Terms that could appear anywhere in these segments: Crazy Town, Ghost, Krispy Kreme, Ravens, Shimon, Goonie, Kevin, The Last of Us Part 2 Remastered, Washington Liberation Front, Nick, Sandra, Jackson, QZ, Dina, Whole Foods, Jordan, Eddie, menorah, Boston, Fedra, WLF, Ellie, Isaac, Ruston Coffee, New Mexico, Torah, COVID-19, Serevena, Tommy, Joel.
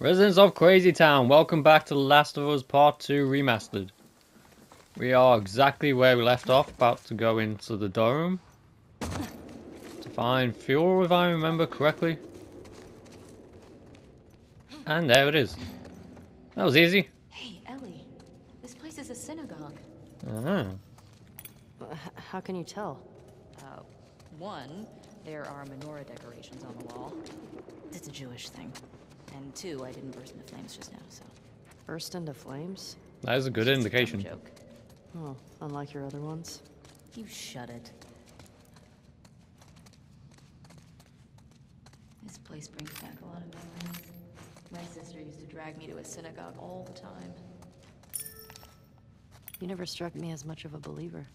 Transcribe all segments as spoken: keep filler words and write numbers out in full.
Residents of Crazy Town, welcome back to The Last of Us Part two Remastered. We are exactly where we left off, about to go into the dome to find fuel, if I remember correctly. And there it is. That was easy. Hey, Ellie, this place is a synagogue. Uh-huh. How can you tell? Uh, one, there are menorah decorations on the wall. It's a Jewish thing. And two, I didn't burst into flames just now, so... Burst into flames? That is a good just indication. A joke. Oh, unlike your other ones? You shut it. This place brings back a lot of memories. My sister used to drag me to a synagogue all the time. You never struck me as much of a believer.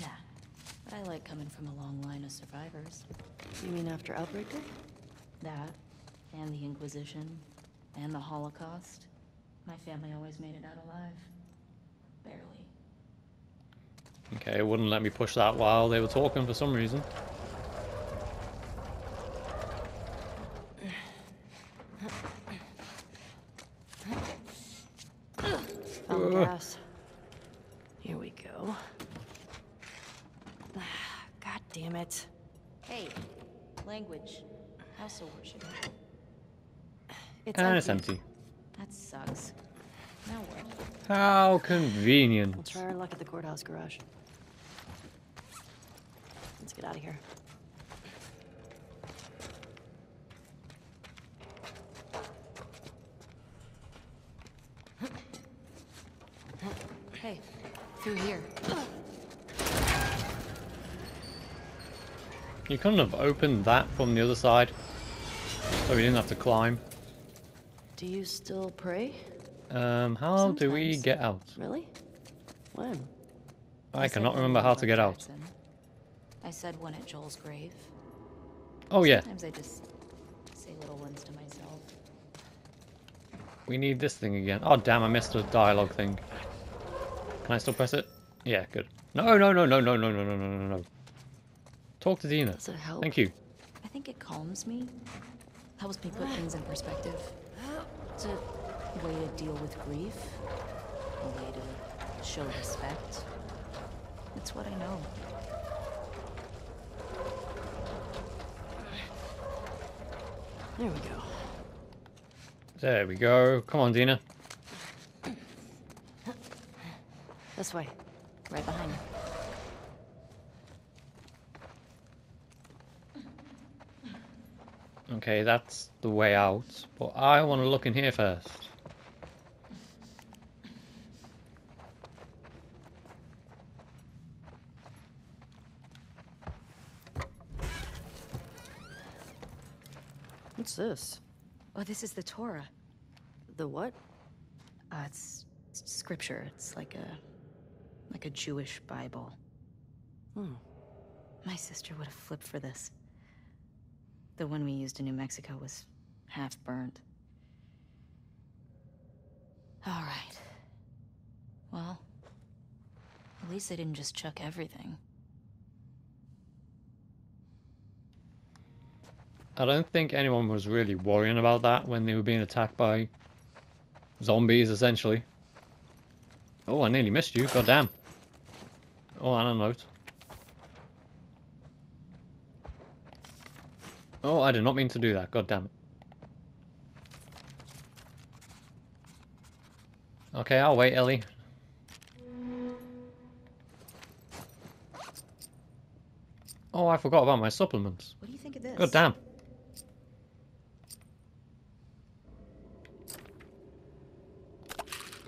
Nah, but I like coming from a long line of survivors. You mean after Outbreak Day? That, and the Inquisition, and the Holocaust. My family always made it out alive. Barely. Okay, it wouldn't let me push that while they were talking for some reason. Found gas. Here we go. God damn it. Hey, language. House of worship. It's and empty. It's empty. That sucks. Now what? How convenient. We'll try our luck at the courthouse garage. Let's get out of here. Hey, through here. You couldn't have opened that from the other side, so we didn't have to climb. Do you still pray? Um, how Sometimes. do we get out? Really? When? I, I cannot remember how to get Jackson. out. I said one at Joel's grave. Oh yeah. Sometimes I just say little ones to myself. We need this thing again. Oh damn, I missed the dialogue thing. Can I still press it? Yeah, good. No, no, no, no, no, no, no, no, no, no. Talk to Dina. Does it help? Thank you. I think it calms me. Helps me put things in perspective. It's a way to deal with grief, a way to show respect. It's what I know. There we go. There we go. Come on, Dina. This way. Right behind you. Okay, that's the way out, but I want to look in here first. What's this? Oh, this is the Torah. The what? Uh, it's scripture. It's like a, like a Jewish Bible. Hmm. My sister would have flipped for this. The one we used in New Mexico was half burned. All right. Well, at least they didn't just chuck everything. I don't think anyone was really worrying about that when they were being attacked by zombies, essentially. Oh, I nearly missed you. Goddamn. Oh, and a note. Oh, I did not mean to do that. God damn it. Okay, I'll wait, Ellie. Oh, I forgot about my supplements. What do you think of this? God damn.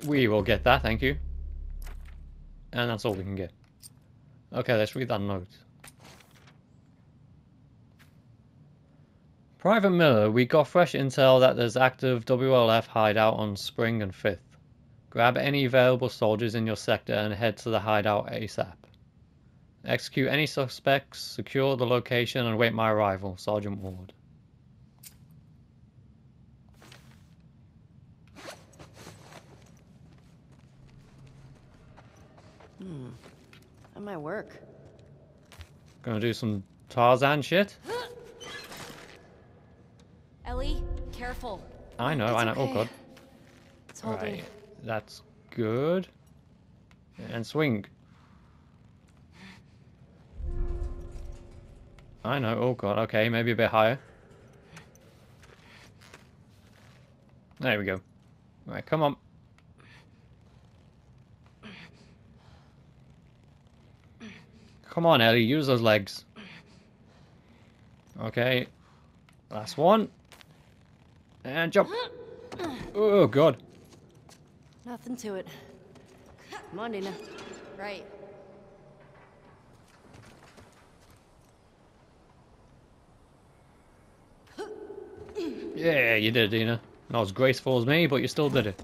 We will get that, thank you. And that's all we can get. Okay, let's read that note. Private Miller, we got fresh intel that there's active W L F hideout on Spring and fifth. Grab any available soldiers in your sector and head to the hideout ASAP. Execute any suspects, secure the location, and await my arrival, Sergeant Ward. Hmm. That might work. Gonna do some Tarzan shit? Ellie, careful. I know, it's I know. Okay. Oh god. It's all right. That's good. And swing. I know. Oh god. Okay, maybe a bit higher. There we go. All right, come on. Come on, Ellie, use those legs. Okay. Last one. And jump. Oh god. Nothing to it. Come on, Dina. Right. Yeah, you did it, Dina. Not as graceful as me, but you still did it.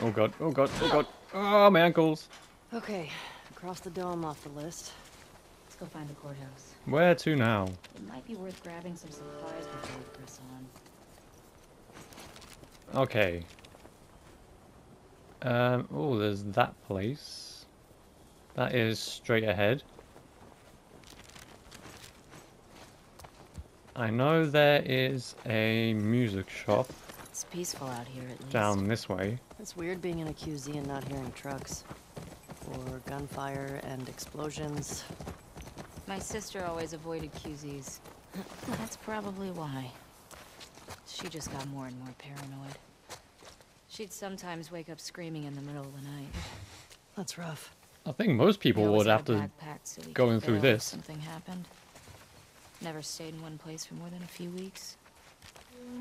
Oh god, oh god, oh god. Oh, my ankles. Okay, across the dome off the list. Let's go find the courthouse. Where to now? It might be worth grabbing some supplies before we press on. Okay. Um, oh, there's that place. That is straight ahead. I know there is a music shop. It's peaceful out here, at least. Down this way. It's weird being in a Q Z and not hearing trucks. Or gunfire and explosions. My sister always avoided Q Zs. That's probably why. She just got more and more paranoid. She'd sometimes wake up screaming in the middle of the night. That's rough. I think most people would after going through this. Something happened. Never stayed in one place for more than a few weeks.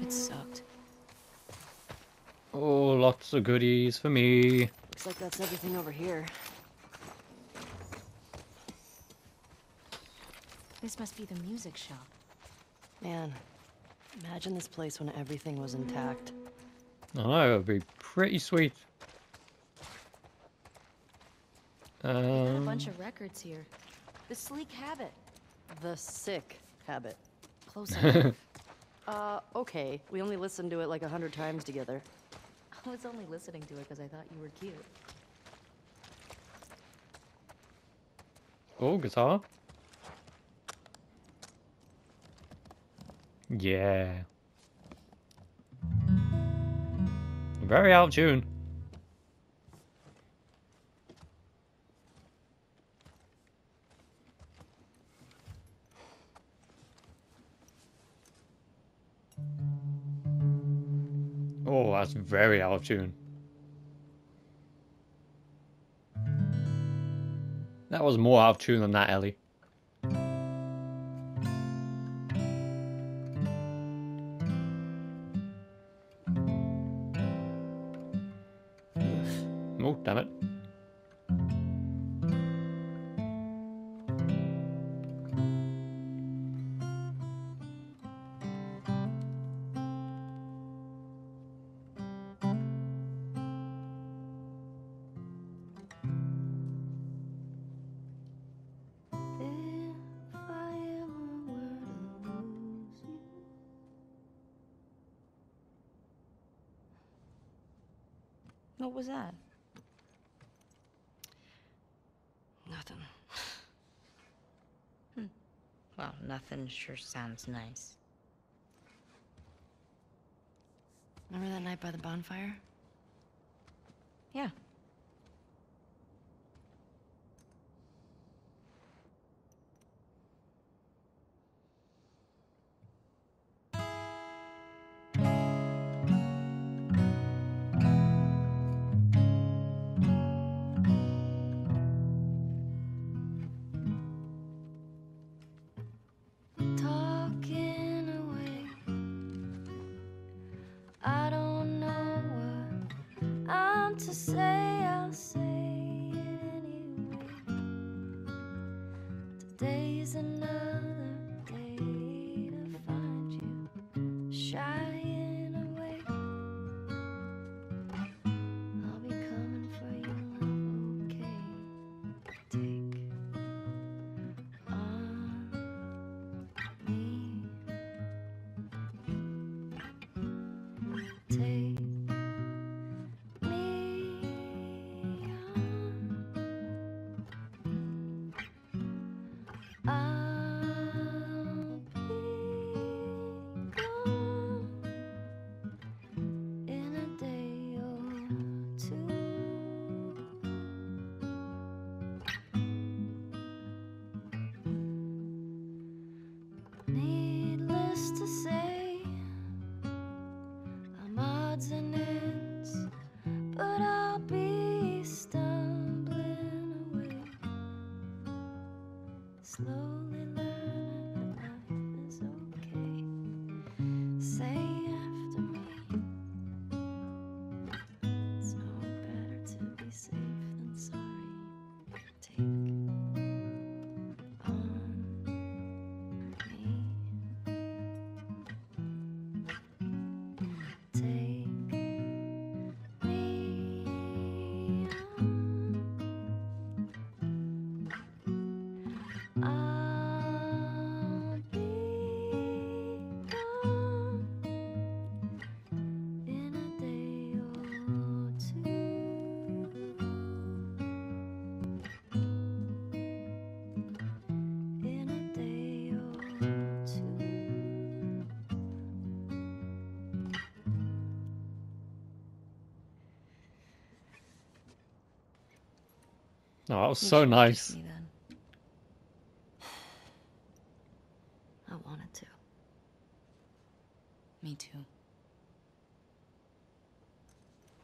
It sucked. Oh, lots of goodies for me. Looks like that's everything over here. This must be the music shop. Man, imagine this place when everything was intact. I know, it would be pretty sweet. Um, we got a bunch of records here. The sleek habit. The sick habit. Close enough. uh, okay. We only listened to it like a hundred times together. I was only listening to it because I thought you were cute. Oh, guitar. Yeah. Very out of tune. Oh, that's very out of tune. That was more out of tune than that, Ellie. Damn it. What was that? Well, nothing sure sounds nice. Remember that night by the bonfire? Yeah. Take me on. Oh, that was so nice. I wanted to. Me too.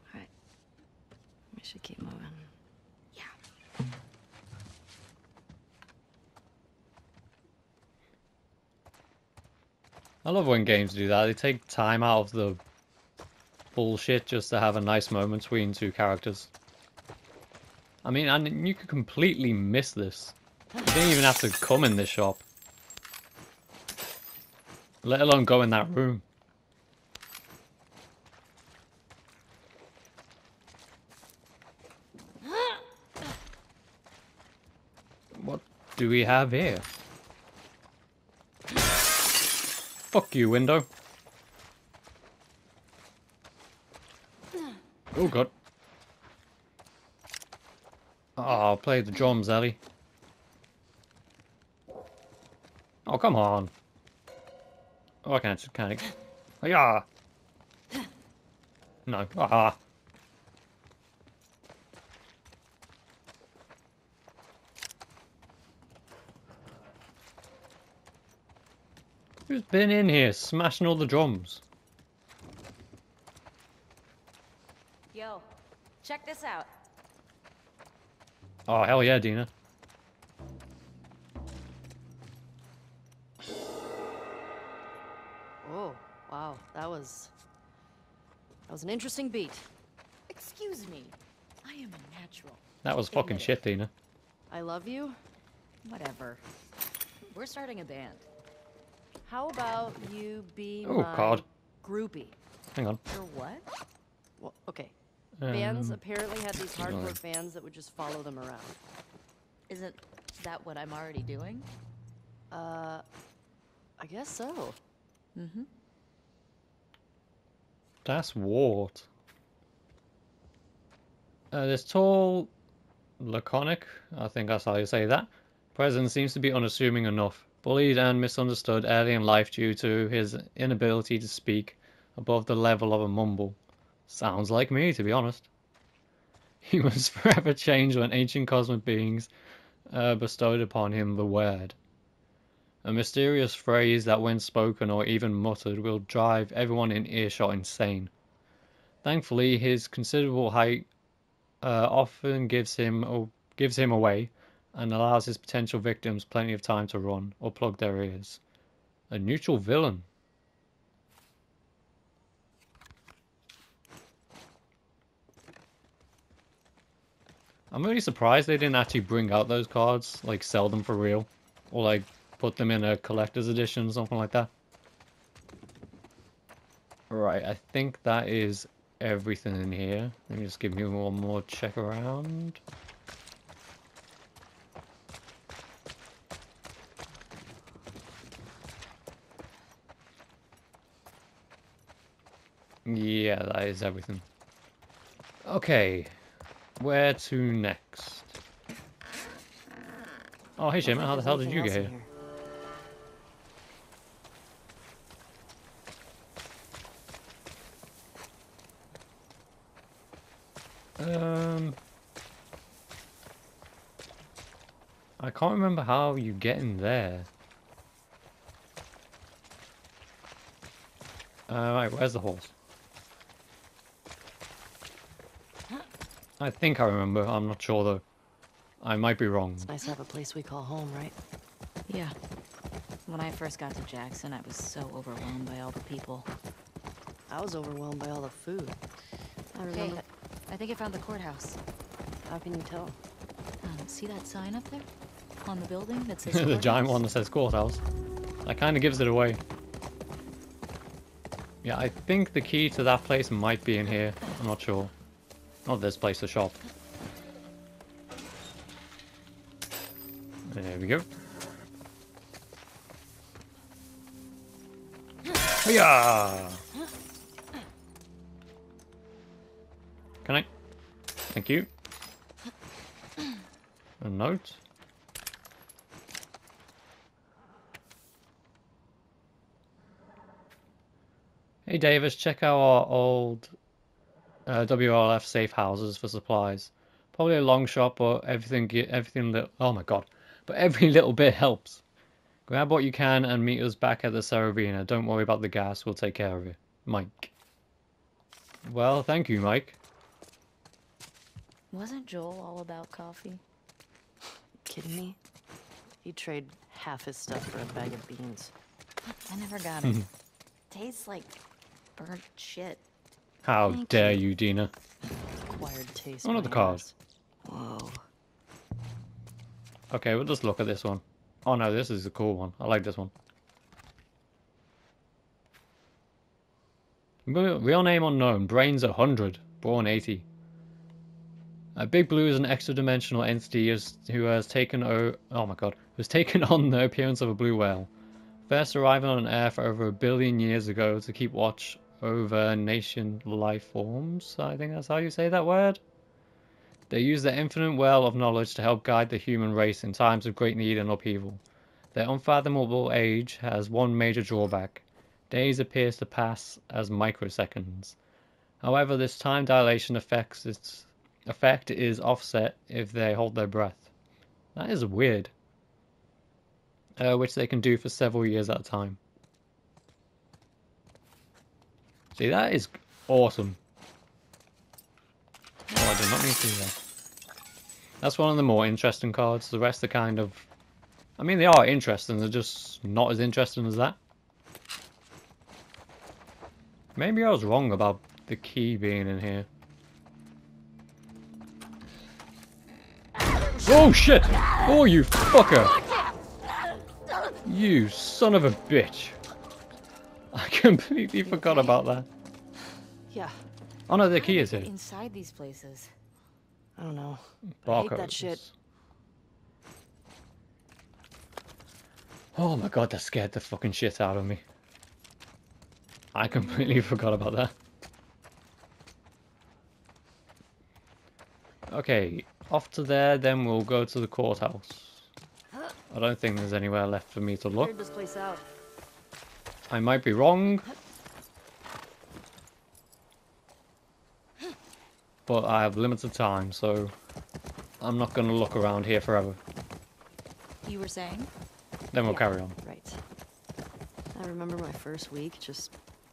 All right. We should keep moving. Yeah. I love when games do that. They take time out of the bullshit just to have a nice moment between two characters. I mean, and you could completely miss this. You didn't even have to come in this shop. Let alone go in that room. What do we have here? Fuck you, window. Oh god. Oh, play the drums, Ellie. Oh, come on. Oh, I can't. Can't. Yeah. No. Ah. Who's been in here smashing all the drums? Yo, check this out. Oh, hell yeah, Dina. Oh, wow. That was... That was an interesting beat. Excuse me. I am a natural. That was fucking Admit shit, it. Dina. I love you? Whatever. We're starting a band. How about you be oh, my God. groupie? Hang on. Or what? Well, okay. Fans um, apparently had these hardcore fans that would just follow them around. Isn't that what I'm already doing? Uh, I guess so. Mm-hmm. That's Wart. Uh, this tall, laconic, I think that's how you say that, President seems to be unassuming enough. Bullied and misunderstood early in life due to his inability to speak above the level of a mumble. Sounds like me, to be honest. He was forever changed when ancient cosmic beings uh, bestowed upon him the word. A mysterious phrase that when spoken or even muttered will drive everyone in earshot insane. Thankfully, his considerable height uh, often gives him, or gives him away and allows his potential victims plenty of time to run or plug their ears. A neutral villain. I'm really surprised they didn't actually bring out those cards, like sell them for real, or like put them in a collector's edition or something like that. Right, I think that is everything in here. Let me just give you one more check around. Yeah, that is everything. Okay. Where to next? Oh, hey, Shimon. How the hell did you get here? here? Um, I can't remember how you get in there. Uh, right, where's the horse? I think I remember. I'm not sure though. I might be wrong. It's nice to have a place we call home, right? Yeah. When I first got to Jackson, I was so overwhelmed by all the people. I was overwhelmed by all the food. I remember. Hey. I think I found the courthouse. How can you tell? Um, see that sign up there? On the building that says the giant one that says courthouse. That kind of gives it away. Yeah, I think the key to that place might be in here. I'm not sure. Not this place, the shop. There we go. Hiya! Can I? Thank you. A note. Hey Davis, check out our old uh, W L F safe houses for supplies. Probably a long shot, but everything, everything. Li oh my god! But every little bit helps. Grab what you can and meet us back at the Serevena. Don't worry about the gas; we'll take care of it, Mike. Well, thank you, Mike. Wasn't Joel all about coffee? Kidding me? He'd trade half his stuff for a bag of beans. I never got it. Tastes like burnt shit. How Thank dare you, you Dina. Acquired taste. Oh, not the cards. Whoa. Okay, we'll just look at this one. Oh no, this is a cool one. I like this one. Real name unknown. Brains one hundred. Born eighty. Uh, Big Blue is an extra-dimensional entity who has taken o oh my god, who's taken on the appearance of a blue whale. First arriving on Earth over a billion years ago to keep watch over nation life forms. I think that's how you say that word. They use their infinite well of knowledge to help guide the human race in times of great need and upheaval. Their unfathomable age has one major drawback: days appears to pass as microseconds. However, this time dilation affects its effect is offset if they hold their breath. That is weird. Uh, which they can do for several years at a time. See, that is awesome. Oh, I did not mean to do that. That's one of the more interesting cards. The rest are kind of... I mean, they are interesting. They're just not as interesting as that. Maybe I was wrong about the key being in here. Oh shit! Oh you fucker! You son of a bitch! I completely forgot about that. Yeah. Oh no, the key is here. Inside these places. I don't know. I hate that shit. Oh my god, that scared the fucking shit out of me. I completely forgot about that. Okay. Off to there, then we'll go to the courthouse. I don't think there's anywhere left for me to look. This place out. I might be wrong. But I have limited time, so I'm not going to look around here forever. You were saying? Then we'll yeah, carry on. Right. I remember my first week just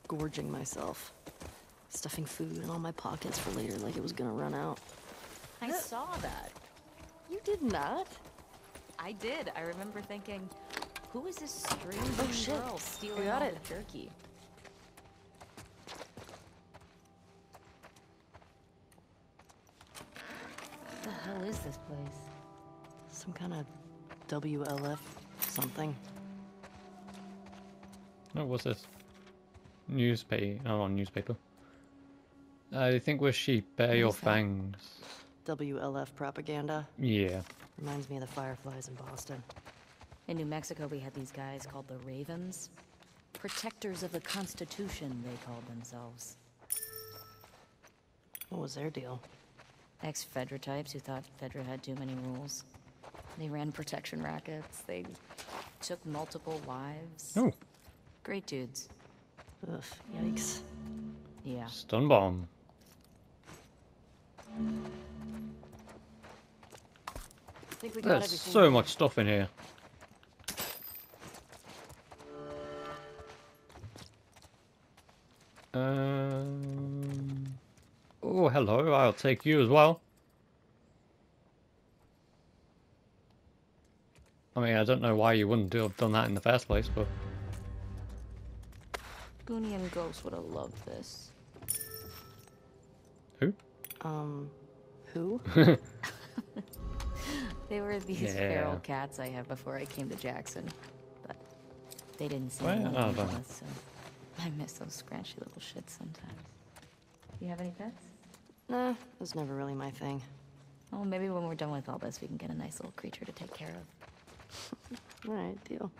gorging myself. Stuffing food in all my pockets for later like it was going to run out. I saw that. You did not. I did. I remember thinking, who is this strange oh, shit. girl stealing all the jerky? What the hell is this place? Some kind of W L F something. No, oh, what's this? Newspaper. Oh, not newspaper. I think we're sheep. Bear your fangs. W L F propaganda. Yeah. Reminds me of the fireflies in Boston. In New Mexico, we had these guys called the Ravens. Protectors of the Constitution, they called themselves. What was their deal? Ex-Fedra types who thought Fedra had too many rules. They ran protection rackets. They took multiple lives. Oh. Great dudes. Ugh, yikes. Yeah. Stun bomb. I think we got There's everything. so much stuff in here. Um. Oh, hello. I'll take you as well. I mean, I don't know why you wouldn't do, have done that in the first place, but... Goonie and Ghost would have loved this. Who? Um, who? They were these yeah. feral cats I had before I came to Jackson. But they didn't seem well, like oh, them, so I miss those scratchy little shits sometimes. You have any pets? Nah, it was never really my thing. Oh, well, maybe when we're done with all this, we can get a nice little creature to take care of. Alright, deal.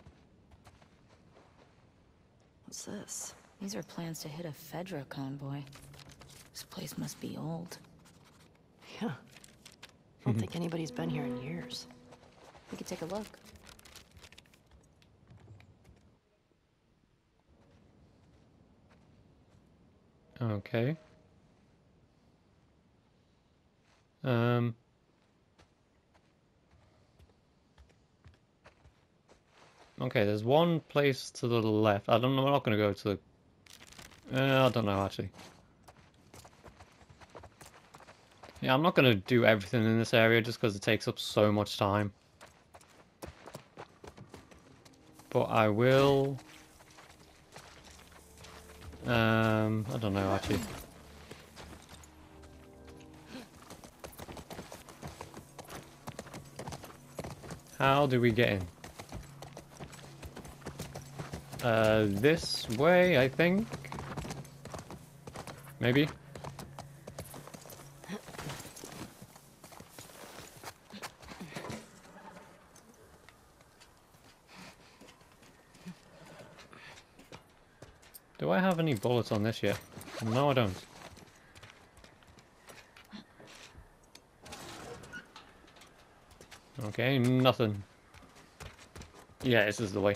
What's this? These are plans to hit a Fedra convoy. This place must be old. Yeah. I don't think anybody's been here in years. We could take a look. Okay. Um... Okay, there's one place to the left. I don't know. I'm not going to go to the... Uh, I don't know, actually. Yeah, I'm not going to do everything in this area just because it takes up so much time. But I will... Um, I don't know, actually. How do we get in? Uh, this way, I think? Maybe? Do I have any bullets on this yet? No, I don't. Okay, nothing. Yeah, this is the way.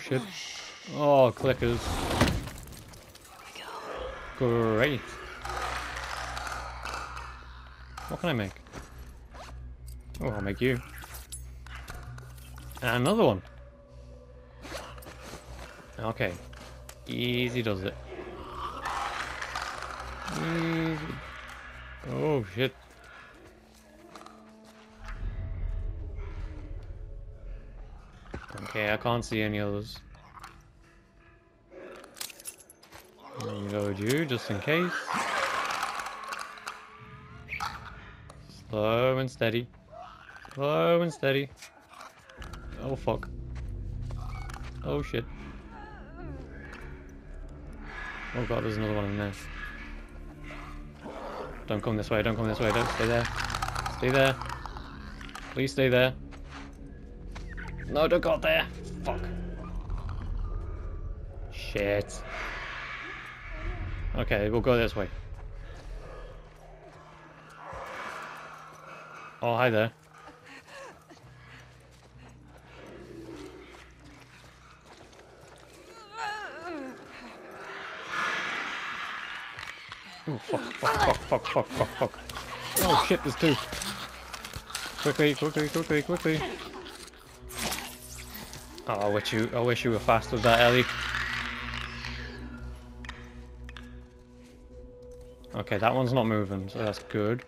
Shit. Oh, clickers. Here we go. Great. What can I make? Oh, I'll make you. And another one. Okay. Easy does it. Easy. Oh, shit. Okay, I can't see any others. Reload you, just in case. Slow and steady. Slow and steady. Oh fuck. Oh shit. Oh god, there's another one in there. Don't come this way, don't come this way, don't stay there. Stay there. Please stay there. No, don't go there. Fuck. Shit. Okay, we'll go this way. Oh, hi there. Oh, fuck, fuck, fuck, fuck, fuck, fuck, fuck. Oh, shit, there's two. Quickly, quickly, quickly, quickly. Oh, I wish you, I wish you were fast with that, Ellie. Okay, that one's not moving, so that's good.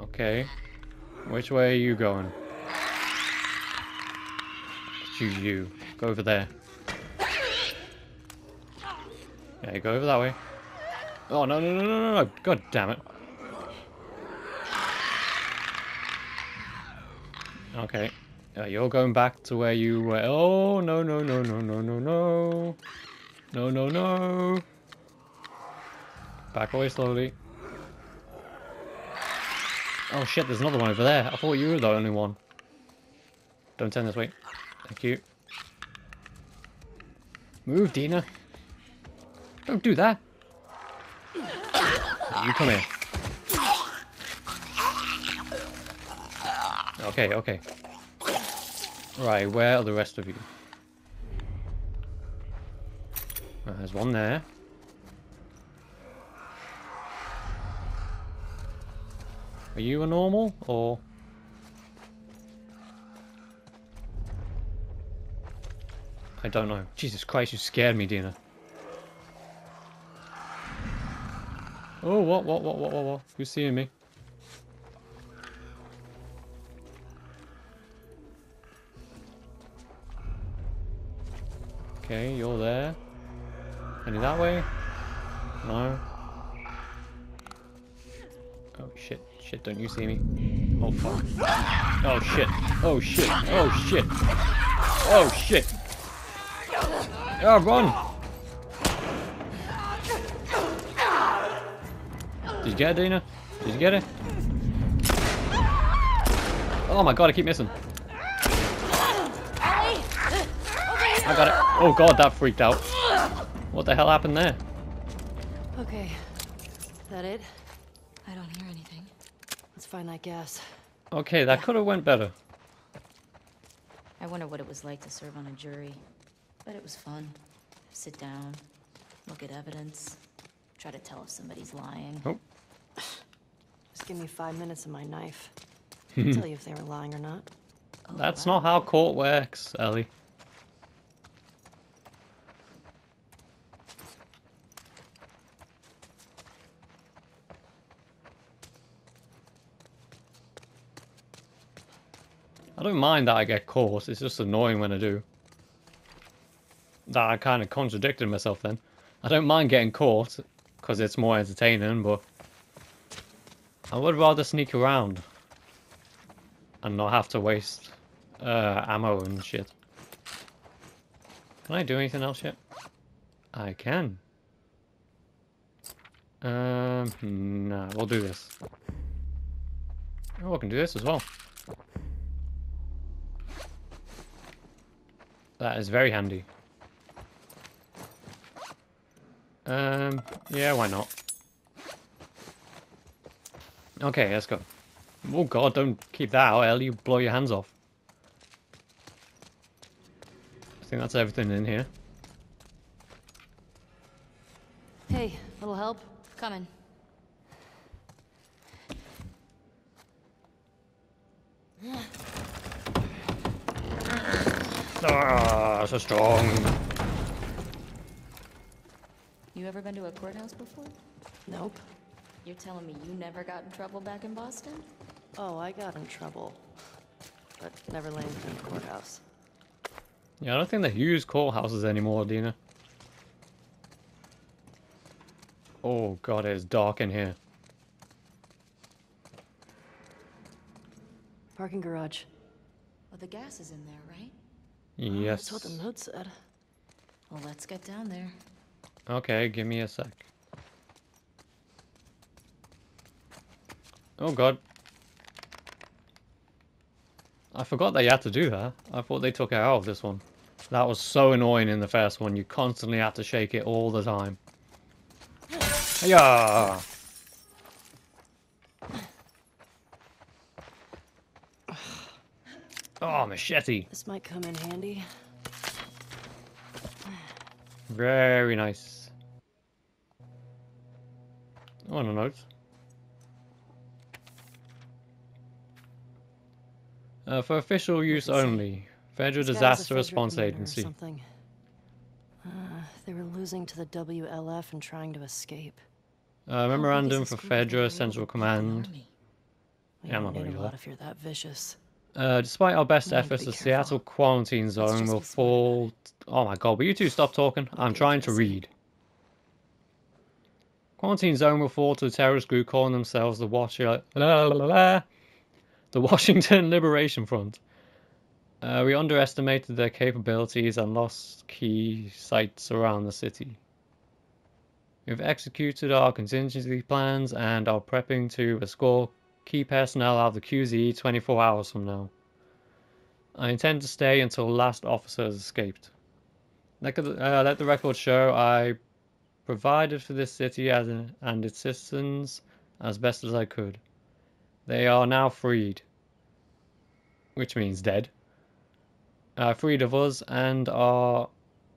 Okay. Which way are you going? It's you, you. Go over there. Yeah, go over that way. Oh, no, no, no, no, no, no. God damn it. Okay, uh, you're going back to where you were. Oh, no, no, no, no, no, no, no. No, no, no. Back away slowly. Oh shit, there's another one over there. I thought you were the only one. Don't turn this way. Thank you. Move, Dina. Don't do that. You come here. Okay, okay. Right, where are the rest of you? Right, there's one there. Are you a normal, or...? I don't know. Jesus Christ, you scared me, Dina. Oh, what, what, what, what, what, what? Who's seeing me? Okay, you're there. Any that way? No. Oh shit, shit, don't you see me? Oh fuck. Oh shit, oh shit, oh shit. Oh shit. Oh, run! Did you get it, Dina? Did you get it? Oh my god, I keep missing. I got it. Oh god, that freaked out. What the hell happened there? Okay, is that it? I don't hear anything. Let's find that gas. Okay, that yeah. could have went better. I wonder what it was like to serve on a jury. But it was fun. Sit down, look at evidence, try to tell if somebody's lying. Oh. Just give me five minutes of my knife. I'll tell you if they were lying or not. Oh, that's wow. not how court works, Ellie. I don't mind that I get caught, it's just annoying when I do. That I kind of contradicted myself then. I don't mind getting caught, because it's more entertaining, but... I would rather sneak around. And not have to waste uh, ammo and shit. Can I do anything else yet? I can. Um, nah, we'll do this. Oh, I can do this as well. That is very handy. Um, yeah, why not? Okay, let's go. Oh god, don't keep that out, Ellie, you blow your hands off. I think that's everything in here. Hey, little help? Coming. Ah, so strong. You ever been to a courthouse before? Nope. You're telling me you never got in trouble back in Boston? Oh, I got in trouble. But never landed in a courthouse. Yeah, I don't think they use courthouses anymore, Dina. Oh god, it is dark in here. Parking garage. Well, the gas is in there, right? Yes. That's what the note said. Well, let's get down there. Okay, give me a sec. Oh god. I forgot that you had to do that. I thought they took it out of this one. That was so annoying in the first one. You constantly had to shake it all the time. Yeah. Oh, machete. This might come in handy. Very nice. Oh, and a note. Uh, for official use only. Federal Disaster Response Agency. Uh, they were losing to the W L F and trying to escape. Uh, memorandum for Fedra Central Command. Yeah, I'm not going to do that. If you're that vicious. Uh, despite our best efforts, the Seattle quarantine zone will fall... Oh my god, will you two stop talking? I'm trying to read. Quarantine zone will fall to a terrorist group calling themselves the Watcher... La, la, la, la, the Washington Liberation Front. Uh, we underestimated their capabilities and lost key sites around the city. We've executed our contingency plans and are prepping to escort key personnel out of the Q Z twenty-four hours from now. I intend to stay until last officer has escaped. Let, uh, let the record show I provided for this city as an, and its citizens as best as I could. They are now freed, which means dead, uh, freed of us and are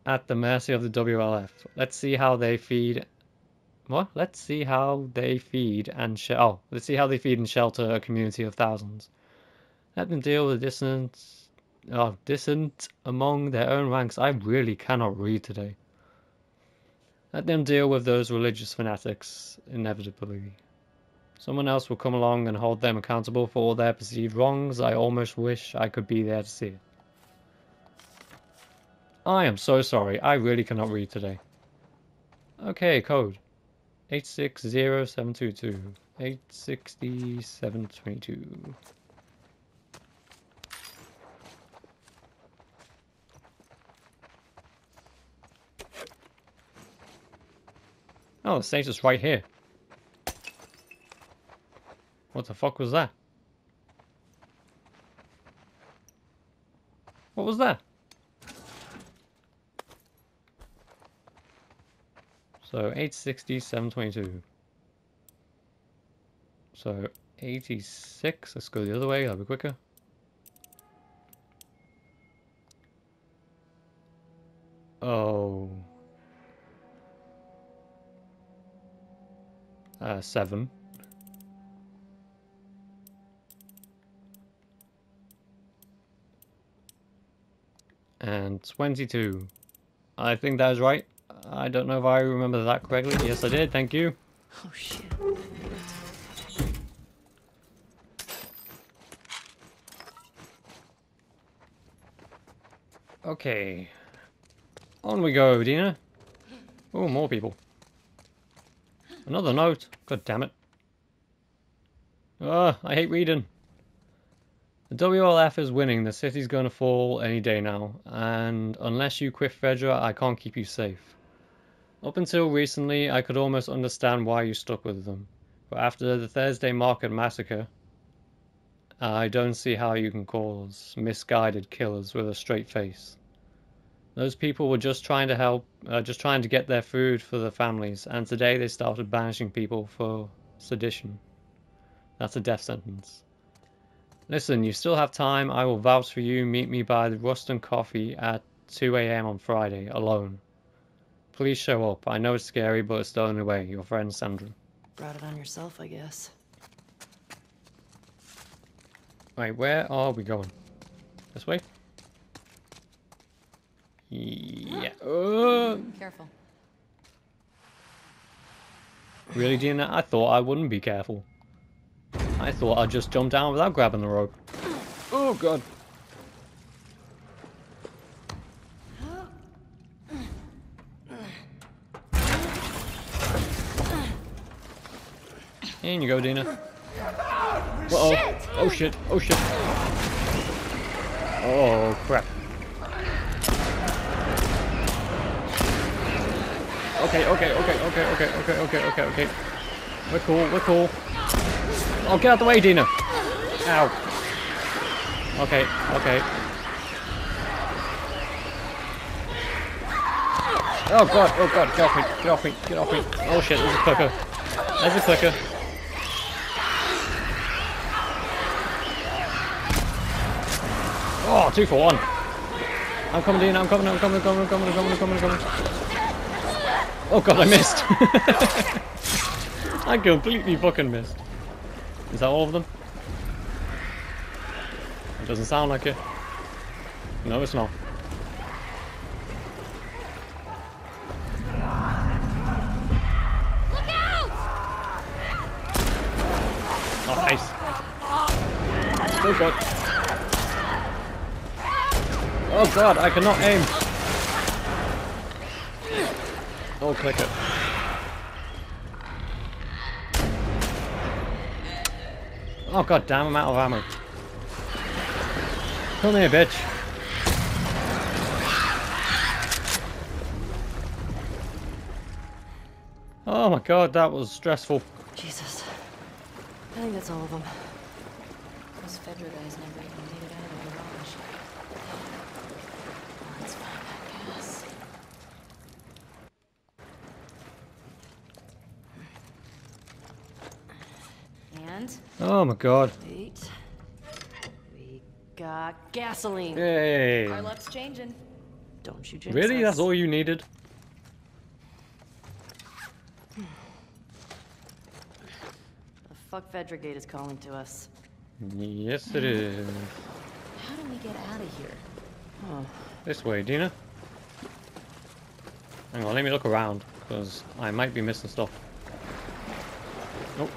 at the mercy of the W L F. Let's see how they feed. What? Let's see how they feed and sh oh, let's see how they feed and shelter a community of thousands. Let them deal with the dissonance, oh, dissonance among their own ranks. I really cannot read today. Let them deal with those religious fanatics inevitably. Someone else will come along and hold them accountable for all their perceived wrongs. I almost wish I could be there to see it. I am so sorry. I really cannot read today. Okay, code. eight six zero seven two two. eight six zero seven two two. Oh, the status right here. What the fuck was that? What was that? So eight sixty, seven twenty-two. So eighty-six. Let's go the other way. That'll be quicker. Oh. Uh, seven. And twenty-two. I think that is right. I don't know if I remember that correctly. Yes, I did. Thank you. Oh, shit. Okay. On we go, Dina. Oh, more people. Another note. God damn it. Ah, I hate reading. The W L F is winning. The city's going to fall any day now. And unless you quit Fedra, I can't keep you safe. Up until recently, I could almost understand why you stuck with them. But after the Thursday Market Massacre, I don't see how you can call us misguided killers with a straight face. Those people were just trying to help, uh, just trying to get their food for their families, and today they started banishing people for sedition. That's a death sentence. Listen, you still have time. I will vouch for you. Meet me by the Ruston Coffee at two A M on Friday, alone. Please show up. I know it's scary, but it's the only way. Your friend, Sandra. Brought it on yourself, I guess. Wait, where are we going? This way? Yeah. Oh. Careful. Really, Dina? I thought I wouldn't be careful. I thought I'd just jump down without grabbing the rope. Oh, God. In you go, Dina. Uh-oh. Shit. Oh shit, oh shit. Oh crap. Okay, okay, okay, okay, okay, okay, okay, okay, okay. We're cool, we're cool. Oh, get out the way, Dina. Ow. Okay, okay. Oh god, oh god, get off me, get off me, get off me. Oh shit, there's a clicker. There's a clicker. Oh, two for one. I'm coming in, I'm coming, I'm coming, I'm coming, I'm coming, I'm coming, I'm coming, I'm coming. Oh god, I missed. I completely fucking missed. Is that all of them? It doesn't sound like it. No, it's not. Look out! Oh, nice. Still got. Oh god, I cannot aim. Oh, click it. Oh god damn, I'm out of ammo. Come here, bitch. Oh my god, that was stressful. Jesus. I think that's all of them. Those Fedra guys never even made it out of the garage. Let's find that gas. And? Oh my god. Wait. We got gasoline. Hey. Our luck's changing. Don't you jinx Really? Us. That's all you needed? The fuck Fedra gate is calling to us. Yes, it is. How do we get out of here? Oh. This way, Dina. Hang on, let me look around, because I might be missing stuff. Nope.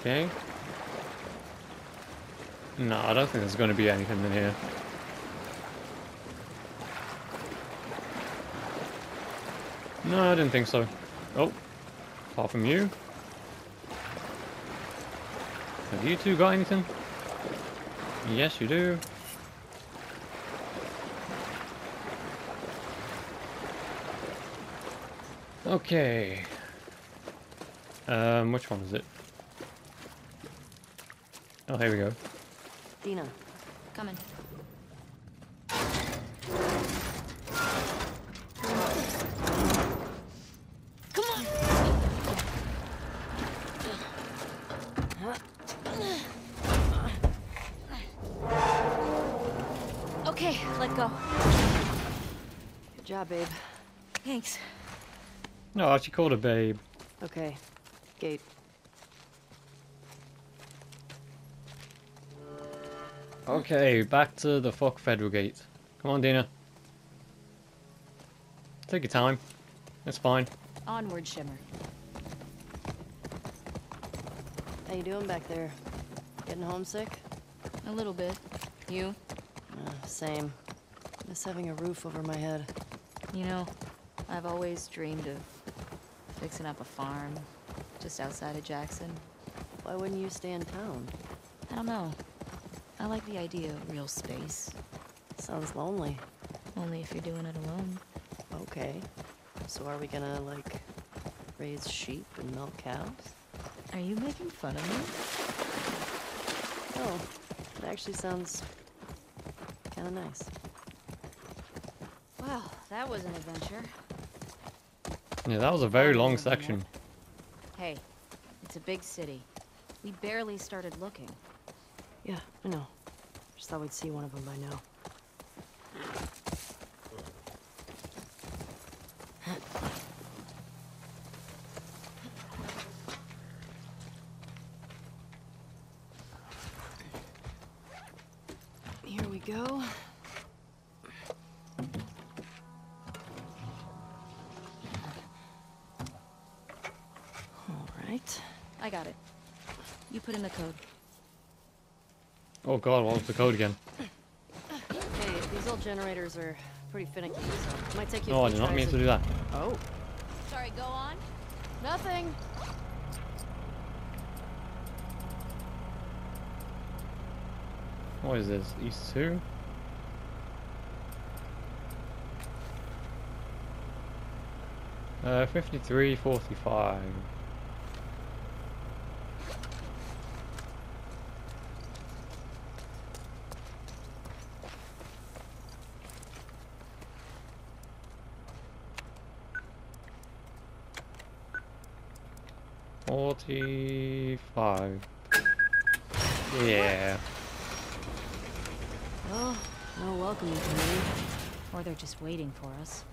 Okay. No, I don't think there's going to be anything in here. No, I didn't think so. Oh, apart from you. Have you two got anything? Yes, you do. Okay. Um, which one is it? Oh, here we go. Dina, coming. Babe. Thanks. No, she called her babe. Okay. Gate. Okay, back to the fuck Federal Gate. Come on, Dina. Take your time. It's fine. Onward, Shimmer. How you doing back there? Getting homesick? A little bit. You? Uh, same. Miss having a roof over my head. You know, I've always dreamed of fixing up a farm just outside of Jackson. Why wouldn't you stay in town? I don't know. I like the idea of real space. Sounds lonely. Only if you're doing it alone. Okay. So are we gonna, like, raise sheep and milk cows? Are you making fun of me? No. It actually sounds kinda nice. Wow, that was an adventure. Yeah, that was a very long section. Hey, it's a big city. We barely started looking. Yeah, I know. Just thought we'd see one of them by now. Here we go. I got it. You put in the code. Oh god, what was the code again? Hey, these old generators are pretty finicky, so it might take you. No, I did not mean to do that. Oh. Sorry, go on. Nothing. What is this? East two? Uh, fifty-three forty-five. forty-five. Yeah. Well, no welcome to me. Or they're just waiting for us.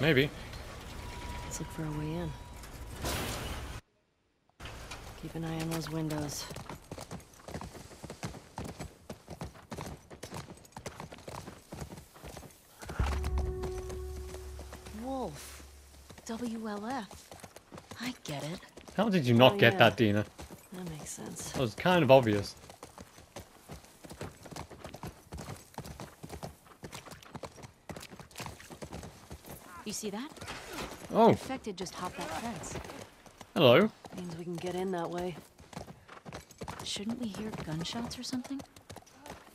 Maybe. Let's look for a way in. Keep an eye on those windows. Wolf. W L F. I get it. How did you not oh, get yeah. that, Dina? That makes sense. That was kind of obvious. You see that? Oh. Infected just hopped that fence. Hello. Means we can get in that way. Shouldn't we hear gunshots or something?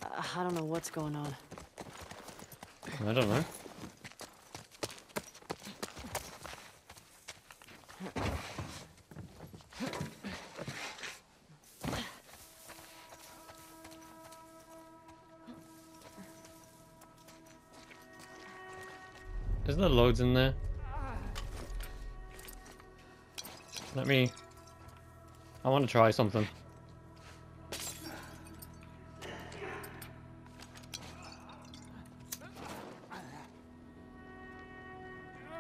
Uh, I don't know what's going on. I don't know. Isn't there loads in there? Let me... I want to try something.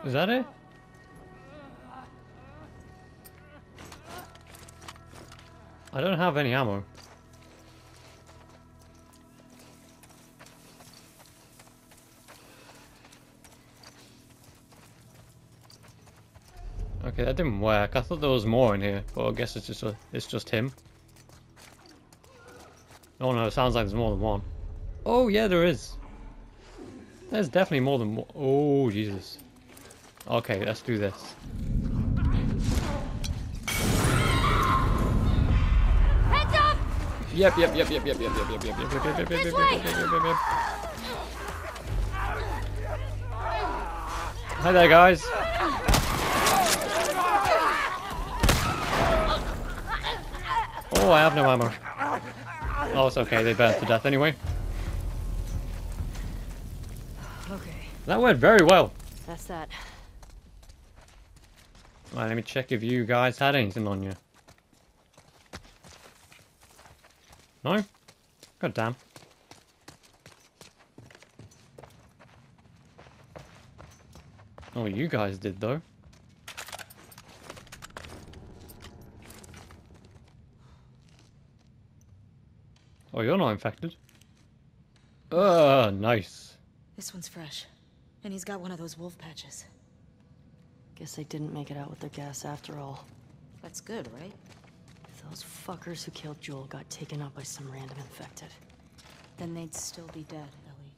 Is that it? I don't have any ammo. Okay, that didn't work. I thought there was more in here, but I guess it's just a, it's just him. Oh no, it sounds like there's more than one. Oh yeah, there is. There's definitely more than one. Oh Jesus. Okay, let's do this. Heads up! Yep, yep, yep, yep, yep, yep, yep, yep, yep, yep, yep, yep, yep, yep, yep, yep, yep. Hi there, guys. Oh, I have no ammo. Oh, it's okay. They burned to death anyway. Okay. That went very well. That's that. All right, let me check if you guys had anything on you. No? God damn. Oh, you guys did though. Oh, you're not infected. Uh, nice. This one's fresh. And he's got one of those wolf patches. Guess they didn't make it out with their gas after all. That's good, right? Those fuckers who killed Joel got taken out by some random infected. Then they'd still be dead, Ellie.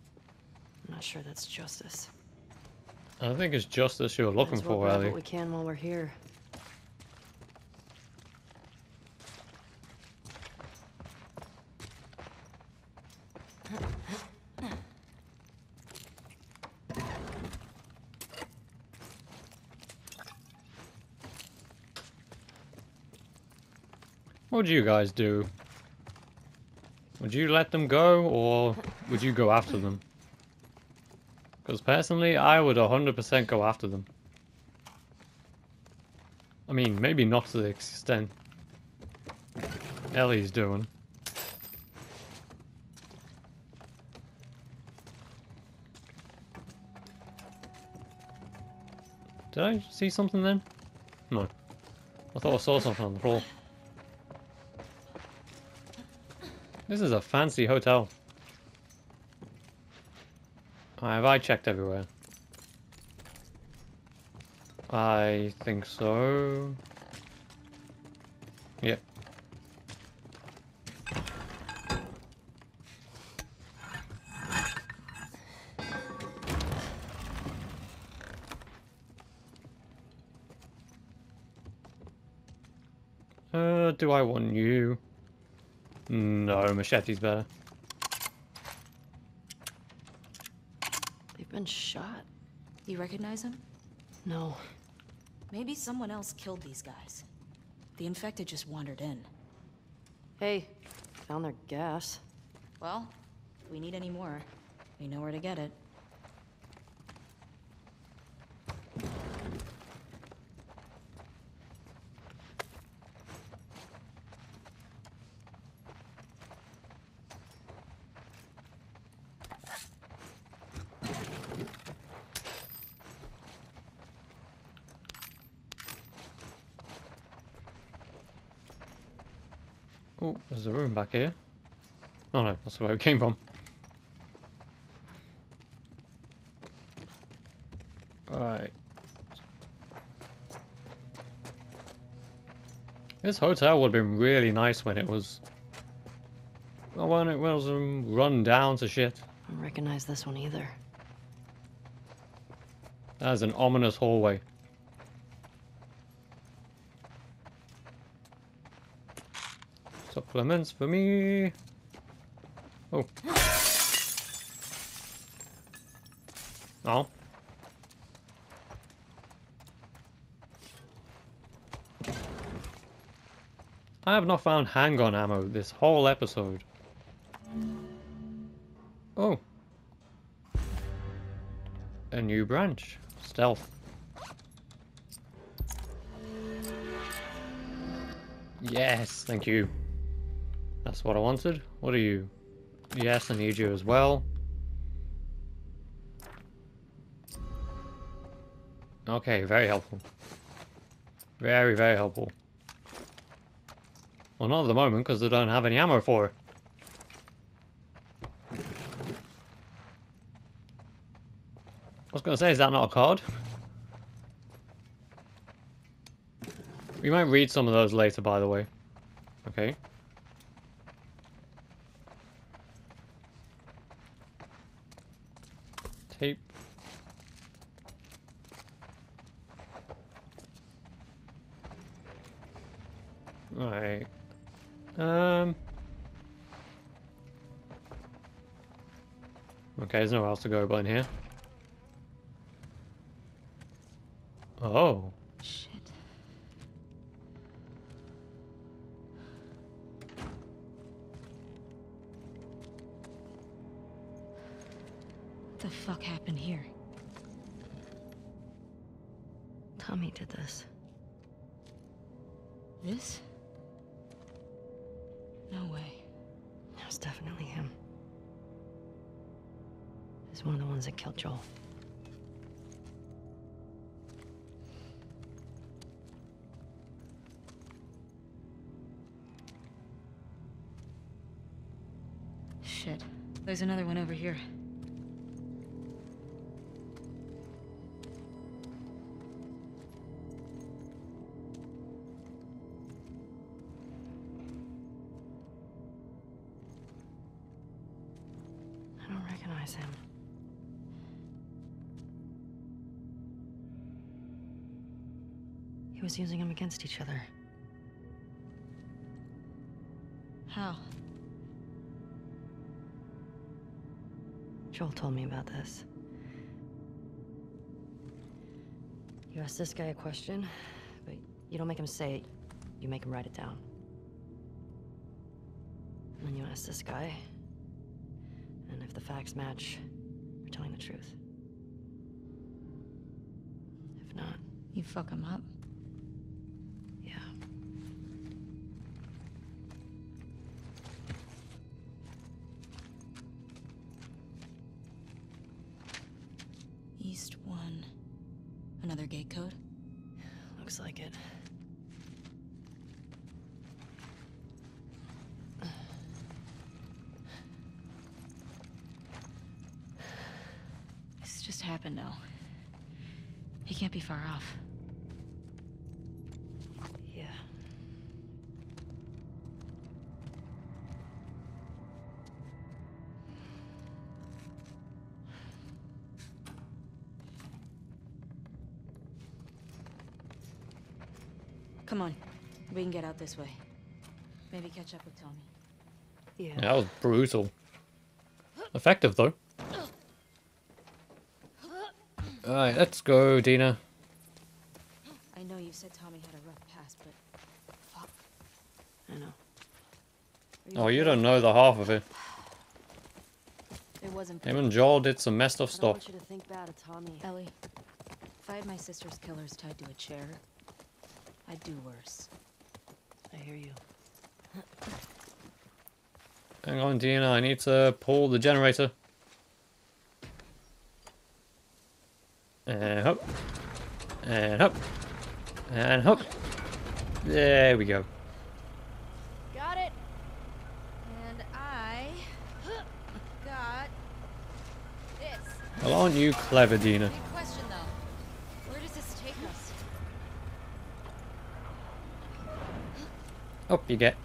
I'm not sure that's justice. I don't think it's justice you're looking well for, Ellie. What we can while we're here. What would you guys do? Would you let them go, or would you go after them? Because personally, I would one hundred percent go after them. I mean, maybe not to the extent Ellie's doing. Did I see something then? No. I thought I saw something on the floor. This is a fancy hotel. Have I checked everywhere? I think so. Yep. Uh, do I want you? No, machete's better. They've been shot. You recognize them? No. Maybe someone else killed these guys. The infected just wandered in. Hey, found their gas. Well, if we need any more, we know where to get it. Oh, there's a room back here. Oh no, that's where it came from. Alright. This hotel would have been really nice when it was... Well, when it was um, run down to shit. I don't recognize this one either. That is an ominous hallway. Supplements for me. Oh. Oh. I have not found handgun ammo this whole episode. Oh. A new branch. Stealth. Yes, thank you. That's what I wanted. What are you? Yes, I need you as well. Okay, very helpful. Very, very helpful. Well, not at the moment, because they don't have any ammo for it. I was going to say, is that not a card? We might read some of those later, by the way. Okay. Tape. Alright. Um. Okay, there's nowhere else to go but in here. Oh. Shit. The fuck happened here? Tommy did this. This? No way. That was definitely him. He's one of the ones that killed Joel. Shit. There's another one over here. Using them against each other. How? Joel told me about this. You ask this guy a question, but you don't make him say it, you make him write it down. And then you ask this guy, and if the facts match, we're telling the truth. If not, you fuck him up. Can't be far off. Yeah. Come on. We can get out this way. Maybe catch up with Tommy. Yeah. That was brutal. Effective, though. Alright, let's go, Dina. I know you said Tommy had a rough past, but fuck. I know. You oh, you don't know the half of it. It wasn't. Him and Joel did some messed up I stuff. I want you to think bad of Tommy. Ellie, if I had my sister's killers tied to a chair, I'd do worse. I hear you. Hang on, Dina. I need to pull the generator. And hop, and hop, and hop. There we go. Got it. And I got this. Well, aren't you clever, Dina? Good question, though. Where does this take us? Up you get.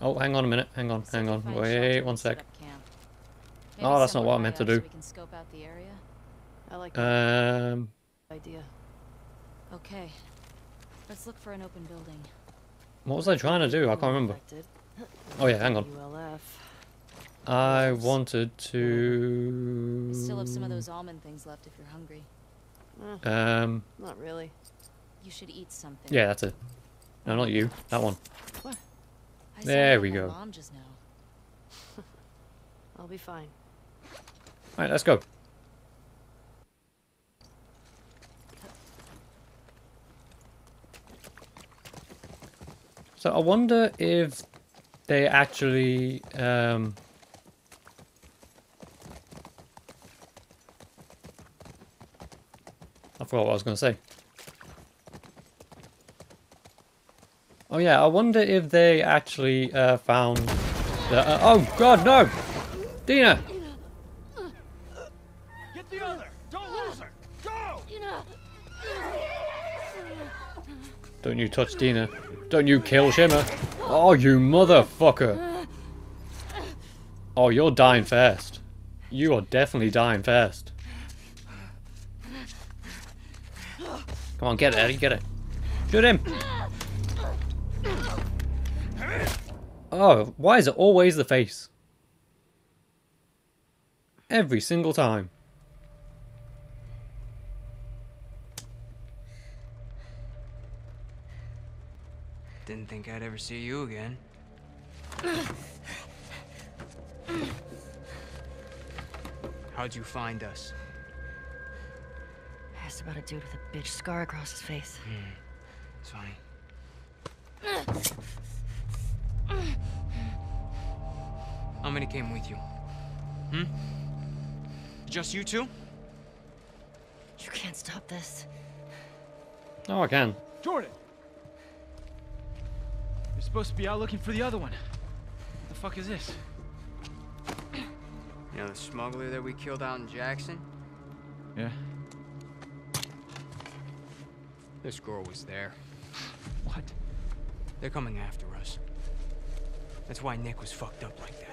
Oh, hang on a minute. Hang on, hang on. Wait one sec. Oh, that's not what I meant to do. We can scope out the area. I like that um, idea. Okay, let's look for an open building. What was I trying to do? I can't remember. Oh yeah, hang on. I wanted to. of some of those almond things left if you're hungry. Um. Not really. You should eat something. Yeah, that's it. No, not you. That one. What? I there we go. Mom just now. I'll be fine. All right, let's go. So I wonder if they actually um, I forgot what I was going to say. Oh yeah, I wonder if they actually uh, found the, uh, oh god, no! Dina! Get the other! Don't lose her! Go! Dina! Don't you touch Dina. Don't you kill Shimmer. Oh, you motherfucker. Oh, you're dying fast. You are definitely dying fast. Come on, get it, Eddie, get it. Shoot him. Oh, why is it always the face? Every single time. Didn't think I'd ever see you again. How'd you find us? I asked about a dude with a bitch scar across his face. Mm. It's funny. How many came with you? Hmm? Just you two? You can't stop this. No, I can. Jordan! Supposed to be out looking for the other one. What the fuck is this? You know the smuggler that we killed out in Jackson? Yeah. This girl was there. What? They're coming after us. That's why Nick was fucked up like that.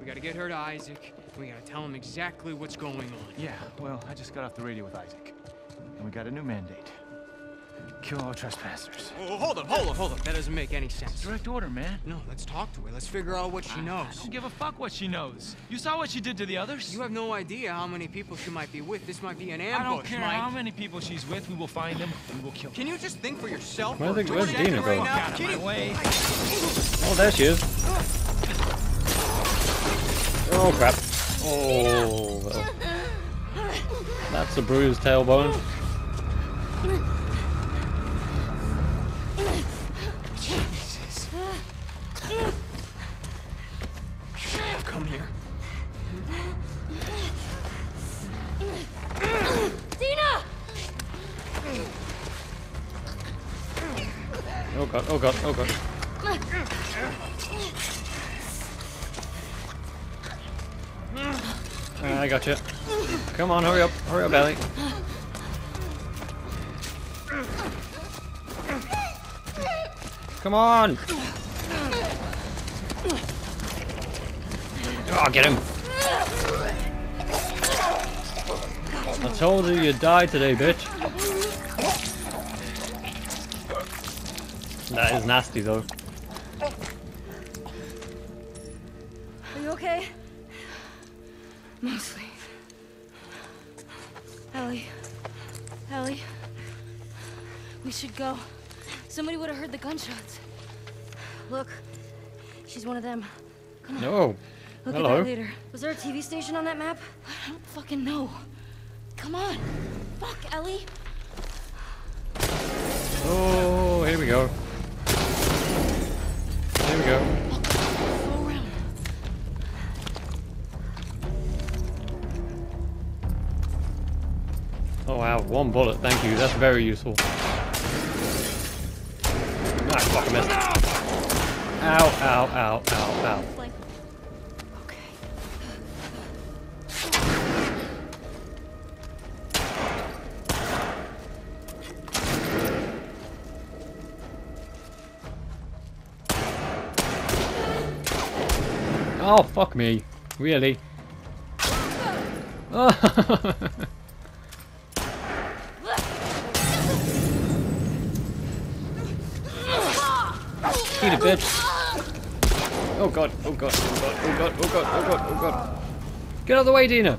We gotta get her to Isaac, and we gotta tell him exactly what's going on. Yeah, well, I just got off the radio with Isaac. And we got a new mandate. Kill all trespassers. Oh, hold up, hold up, hold up. That doesn't make any sense. It's direct order, man. No, let's talk to her. Let's figure out what she knows. I don't give a fuck what she knows. You saw what she did to the others? You have no idea how many people she might be with. This might be an ambush, I don't care Mike. How many people she's with. We will find them. We will kill them. Can you just think for yourself? Where's Dina going? Oh, there she is. Oh, crap. Oh, well. That's a bruised tailbone. Come here. Dina! Oh god, oh god, oh god. Alright, I got you. Come on, hurry up, hurry up, Ellie. Come on! Oh, get him! I told you you'd die today, bitch. That is nasty, though. Are you okay? Mostly. Ellie. Ellie. We should go. Somebody would have heard the gunshots. Look, she's one of them. Come on. No. Look Hello. At that later. Was there a T V station on that map? I don't fucking know. Come on. Fuck, Ellie. Oh, here we go. Here we go. Go around. Oh wow, one bullet. Thank you. That's very useful. Ah, fuck, I missed. Ow, ow, ow, ow, ow. Oh, fuck me. Really? Oh. Eat a bitch. Oh god, oh god, oh god, oh god, oh god, oh god, oh god. Get out of the way, Dina.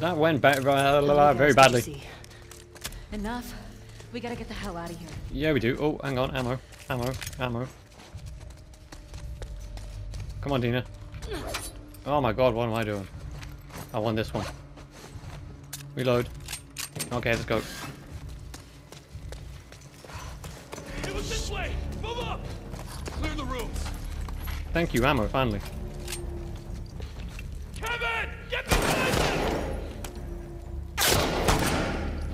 That went ba blah, blah, blah, very badly. Enough. We gotta get the hell out of here. Yeah, we do. Oh, hang on. Ammo. Ammo. Ammo. Come on, Dina. Oh my god, what am I doing? I won this one. Reload. Okay, let's go. It was this way! Move up! Clear the rooms! Thank you, ammo, finally. Kevin! Get behind them!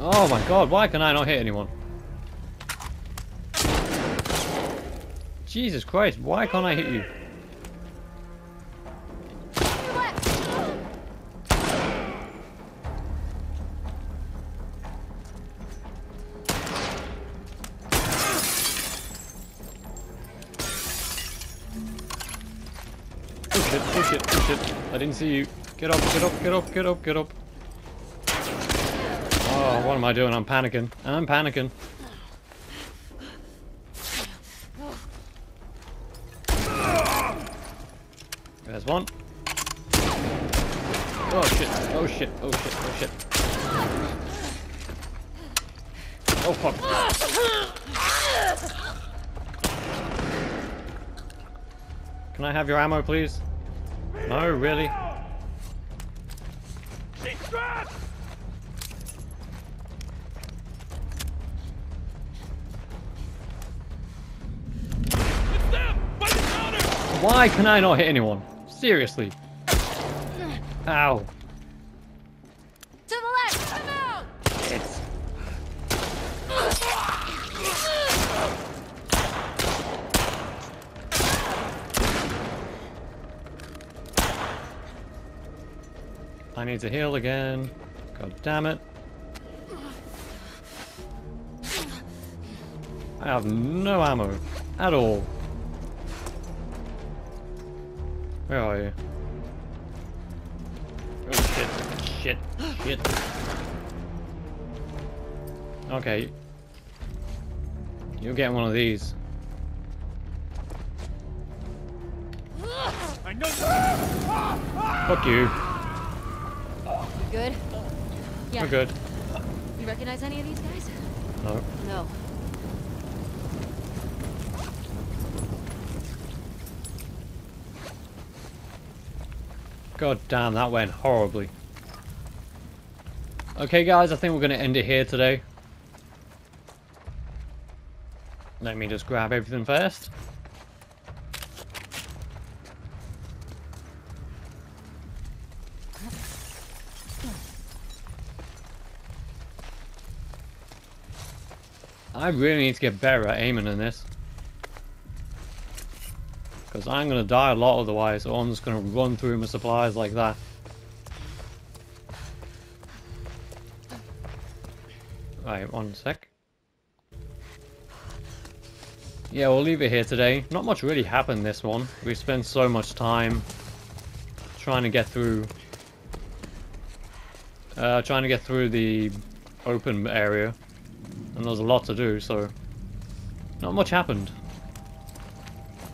Oh my god, why can I not hit anyone? Jesus Christ, why can't I hit you? I didn't see you. Get up, get up, get up, get up, get up. Oh, what am I doing? I'm panicking. I'm panicking. There's one. Oh shit, oh shit, oh shit, oh shit. Oh fuck. Can I have your ammo, please? No, really? She's trapped! It's them! By the counter! Why can I not hit anyone? Seriously. Ow. To the left! Come out! Yes. I need to heal again. God damn it. I have no ammo at all. Where are you? Oh shit. Shit. Shit. Okay. You're getting one of these. I know. Fuck you. Good? Yeah. We're good. You recognize any of these guys? No. No. God damn, that went horribly. Okay guys, I think we're going to end it here today. Let me just grab everything first. I really need to get better at aiming in this, because I'm going to die a lot otherwise, or I'm just going to run through my supplies like that. Right, one sec. Yeah, we'll leave it here today. Not much really happened this one. We spent so much time trying to get through, uh, trying to get through the open area. And there's a lot to do, so not much happened.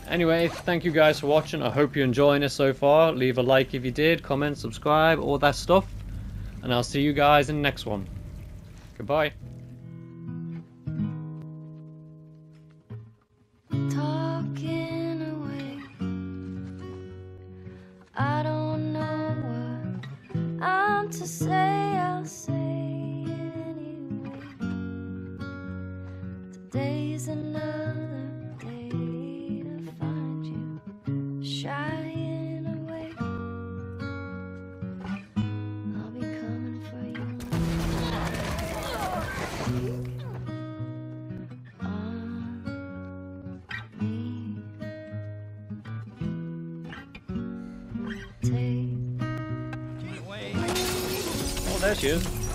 Anyway, thank you guys for watching. I hope you're enjoying it so far. Leave a like if you did, comment, subscribe, all that stuff. And I'll see you guys in the next one. Goodbye. There she is.